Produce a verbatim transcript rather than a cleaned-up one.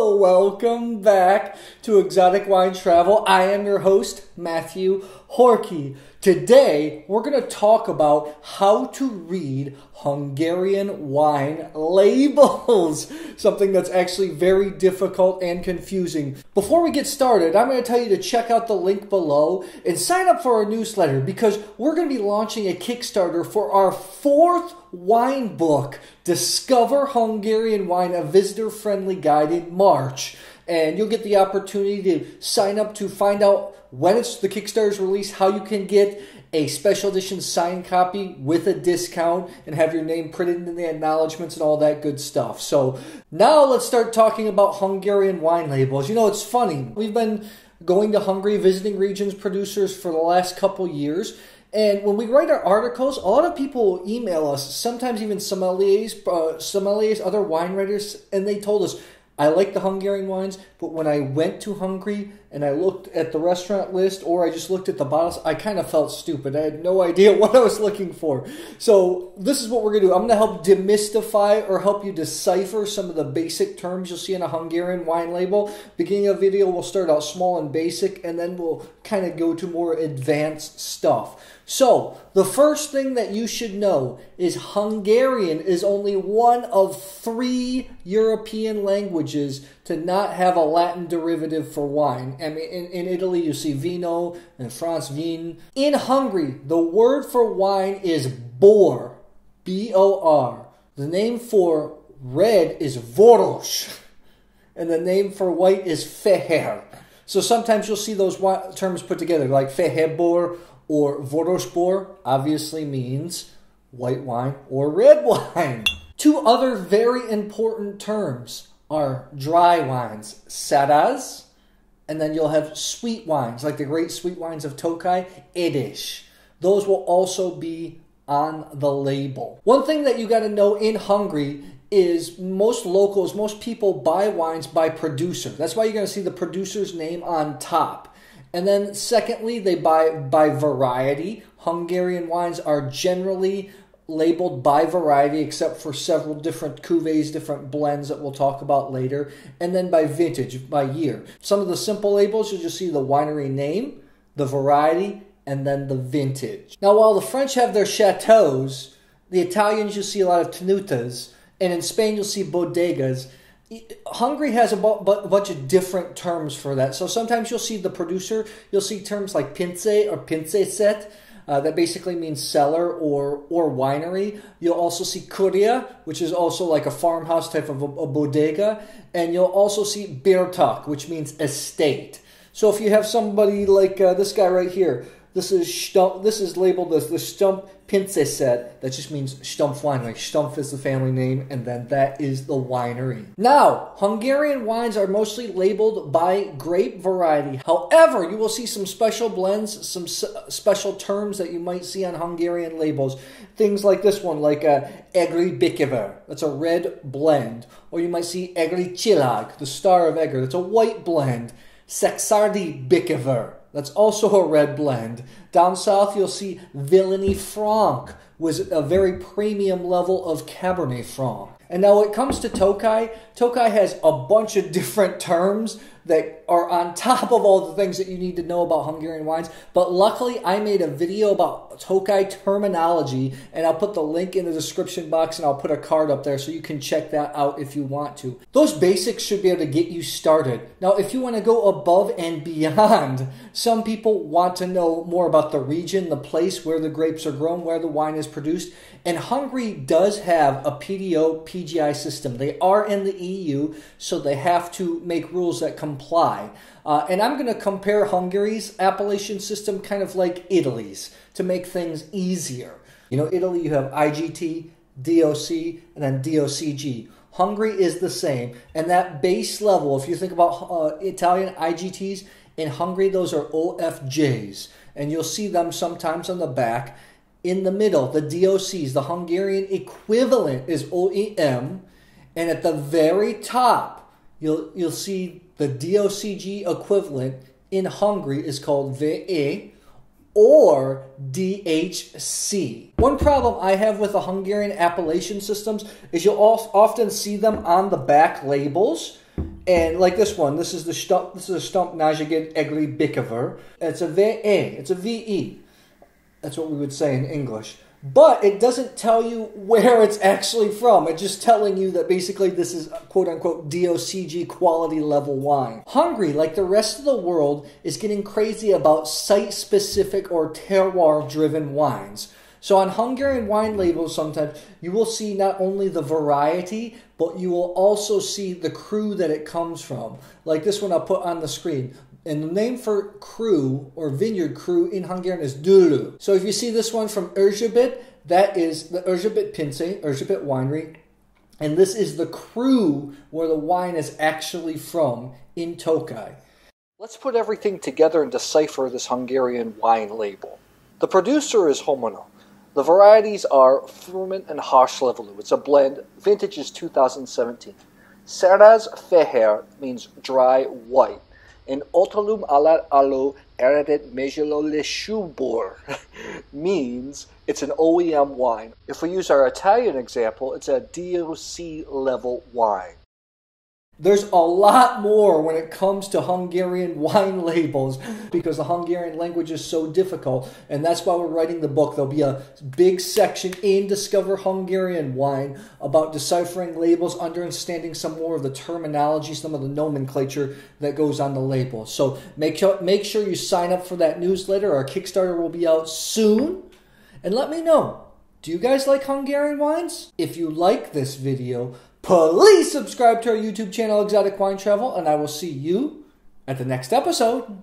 Hello, welcome back to Exotic Wine Travel. I am your host, Matthew Horkey. Today, we're going to talk about how to read Hungarian wine labels, something that's actually very difficult and confusing. Before we get started, I'm going to tell you to check out the link below and sign up for our newsletter because we're going to be launching a Kickstarter for our fourth wine book, Discover Hungarian Wine, a visitor-friendly guide, in March. And you'll get the opportunity to sign up to find out when it's the Kickstarter's release, how you can get a special edition signed copy with a discount and have your name printed in the acknowledgments and all that good stuff. So now let's start talking about Hungarian wine labels. You know, it's funny. We've been going to Hungary, visiting regions, producers for the last couple years. And when we write our articles, a lot of people email us, sometimes even sommeliers, uh, sommeliers, other wine writers, and they told us, I like the Hungarian wines, but when I went to Hungary and I looked at the restaurant list or I just looked at the bottles, I kind of felt stupid. I had no idea what I was looking for. So this is what we're going to do. I'm going to help demystify or help you decipher some of the basic terms you'll see in a Hungarian wine label. Beginning of the video, we'll start out small and basic, and then we'll kind of go to more advanced stuff. So the first thing that you should know is Hungarian is only one of three European languages to not have a Latin derivative for wine. I mean, in, in Italy, you see vino, in France, vin. In Hungary, the word for wine is bor, B O R. The name for red is vörös, and the name for white is fehér. So sometimes you'll see those terms put together, like fehérbor, or vörösbor obviously means white wine or red wine. Two other very important terms are dry wines, szaraz, and then you'll have sweet wines, like the great sweet wines of Tokaj, Édes. Those will also be on the label. One thing that you gotta know in Hungary is most locals, most people buy wines by producer. That's why you're gonna see the producer's name on top. And then secondly, they buy by variety. Hungarian wines are generally labeled by variety, except for several different cuvées, different blends that we'll talk about later. And then by vintage, by year. Some of the simple labels, you'll just see the winery name, the variety, and then the vintage. Now, while the French have their chateaus, the Italians, you'll see a lot of tenutas. And in Spain, you'll see bodegas. Hungary has a bu bu bunch of different terms for that. So sometimes you'll see the producer, you'll see terms like pince or pincészet, uh, that basically means cellar or, or winery. You'll also see Kúria, which is also like a farmhouse type of a, a bodega. And you'll also see Birtok, which means estate. So if you have somebody like uh, this guy right here, this is Stumpf, this is labeled as the Stumpf Pincészet. That just means Stumpf wine. Like Stumpf is the family name, and then that is the winery. Now, Hungarian wines are mostly labeled by grape variety. However, you will see some special blends, some s special terms that you might see on Hungarian labels. Things like this one, like uh, Egri Bikavér. That's a red blend. Or you might see Egri Csillag, the Star of Egri. That's a white blend. Szekszárdi Bikavér. That's also a red blend. Down south, you'll see Villány Franc was a very premium level of Cabernet Franc. And now when it comes to Tokaj, Tokaj has a bunch of different terms that are on top of all the things that you need to know about Hungarian wines. But luckily, I made a video about Tokaj terminology, and I'll put the link in the description box, and I'll put a card up there so you can check that out if you want to. Those basics should be able to get you started. Now, if you want to go above and beyond, some people want to know more about the region, the place where the grapes are grown, where the wine is produced. And Hungary does have a P D O P G I system. They are in the E U, so they have to make rules that comply. Apply. Uh, and I'm going to compare Hungary's appellation system kind of like Italy's to make things easier. You know, Italy, you have I G T, D O C, and then D O C G. Hungary is the same. And that base level, if you think about uh, Italian I G Ts, in Hungary, those are O F Js. And you'll see them sometimes on the back. In the middle, the D O Cs, the Hungarian equivalent is O E M. And at the very top, you'll, you'll see the D O C G equivalent in Hungary is called V E or D H C. One problem I have with the Hungarian appellation systems is you'll often see them on the back labels, And like this one, this is the stump. This is a Stumpf Pincészet Egri Bikavér. It's a V A. It's a V E. That's what we would say in English. But it doesn't tell you where it's actually from. It's just telling you that basically this is quote-unquote D O C G quality level wine. Hungary, like the rest of the world, is getting crazy about site-specific or terroir-driven wines. So on Hungarian wine labels sometimes, you will see not only the variety, but you will also see the crew that it comes from. Like this one I'll put on the screen. And the name for crew or vineyard crew in Hungarian is Dűlő. So if you see this one from Erzsébet, that is the Erzsébet Pince, Erzsébet Winery. And this is the crew where the wine is actually from in Tokaj. Let's put everything together and decipher this Hungarian wine label. The producer is Homono. The varieties are Furmint and Hárslevelű. It's a blend. Vintage is two thousand seventeen. Szaraz fehér means dry white. And otolum ala alo eredet mezsololesúbor means it's an O E M wine. If we use our Italian example, it's a D O C level wine. There's a lot more when it comes to Hungarian wine labels because the Hungarian language is so difficult, and that's why we're writing the book. There'll be a big section in Discover Hungarian Wine about deciphering labels, understanding some more of the terminology, some of the nomenclature that goes on the label. So make sure, make sure you sign up for that newsletter. Our Kickstarter will be out soon. And let me know, do you guys like Hungarian wines? If you like this video, please subscribe to our YouTube channel, Exotic Wine Travel, and I will see you at the next episode.